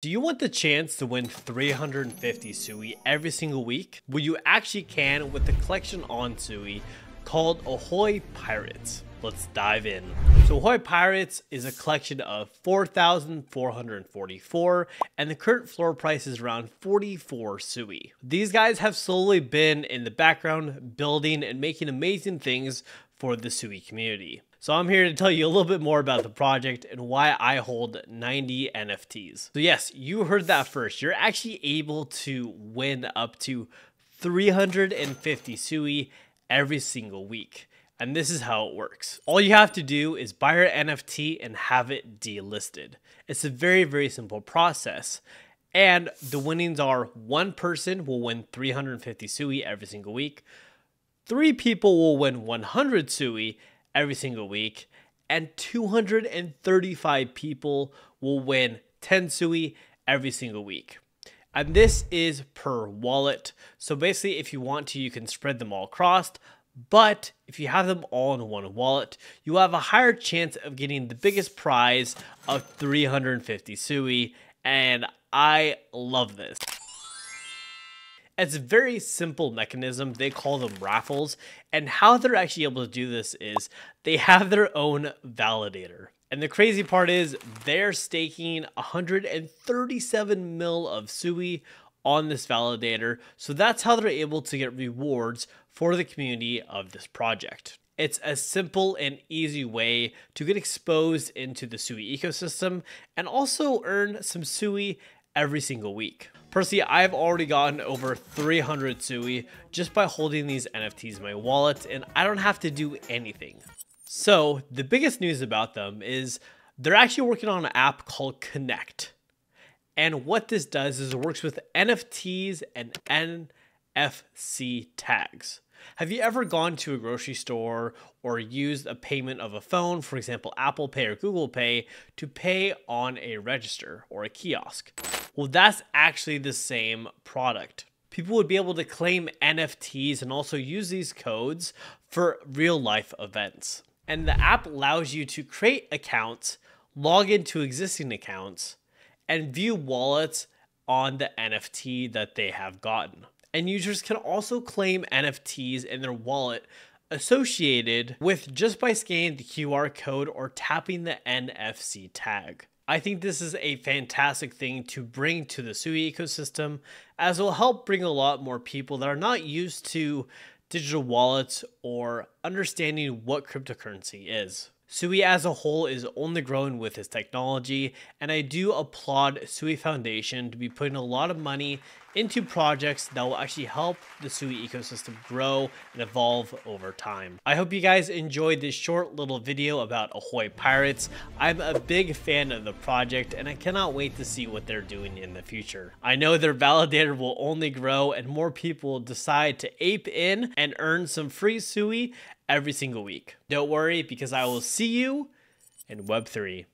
Do you want the chance to win 350 Sui every single week? Well, you actually can with the collection on Sui called Ahoy Pirates. Let's dive in. So Ahoy Pirates is a collection of 4,444 and the current floor price is around 44 Sui. These guys have slowly been in the background building and making amazing things for the Sui community. So I'm here to tell you a little bit more about the project and why I hold 90 NFTs. So yes, you heard that first. You're actually able to win up to 350 Sui every single week. And this is how it works. All you have to do is buy your NFT and have it delisted. It's a very, very simple process. And the winnings are one person will win 350 Sui every single week. Three people will win 100 Sui every single week, and 235 people will win 10 Sui every single week. And this is per wallet. So basically, if you want to, you can spread them all across, but if you have them all in one wallet, you have a higher chance of getting the biggest prize of 350 Sui, and I love this. It's a very simple mechanism. They call them raffles. And how they're actually able to do this is they have their own validator. And the crazy part is they're staking 137 mil of Sui on this validator. So that's how they're able to get rewards for the community of this project. It's a simple and easy way to get exposed into the Sui ecosystem and also earn some Sui every single week. Personally, I've already gotten over 300 Sui just by holding these NFTs in my wallet, and I don't have to do anything. So the biggest news about them is they're actually working on an app called Connect. And what this does is it works with NFTs and NFC tags. Have you ever gone to a grocery store or used a payment of a phone, for example, Apple Pay or Google Pay, to pay on a register or a kiosk? Well, that's actually the same product. People would be able to claim NFTs and also use these codes for real life events. And the app allows you to create accounts, log into existing accounts, and view wallets on the NFT that they have gotten. And users can also claim NFTs in their wallet associated with just by scanning the QR code or tapping the NFC tag. I think this is a fantastic thing to bring to the Sui ecosystem, as it will help bring a lot more people that are not used to digital wallets or understanding what cryptocurrency is. Sui as a whole is only growing with this technology, and I do applaud Sui Foundation to be putting a lot of money into projects that will actually help the Sui ecosystem grow and evolve over time. I hope you guys enjoyed this short little video about Ahoy Pirates. I'm a big fan of the project, and I cannot wait to see what they're doing in the future. I know their validator will only grow, and more people will decide to ape in and earn some free Sui every single week. Don't worry, because I will see you in Web3.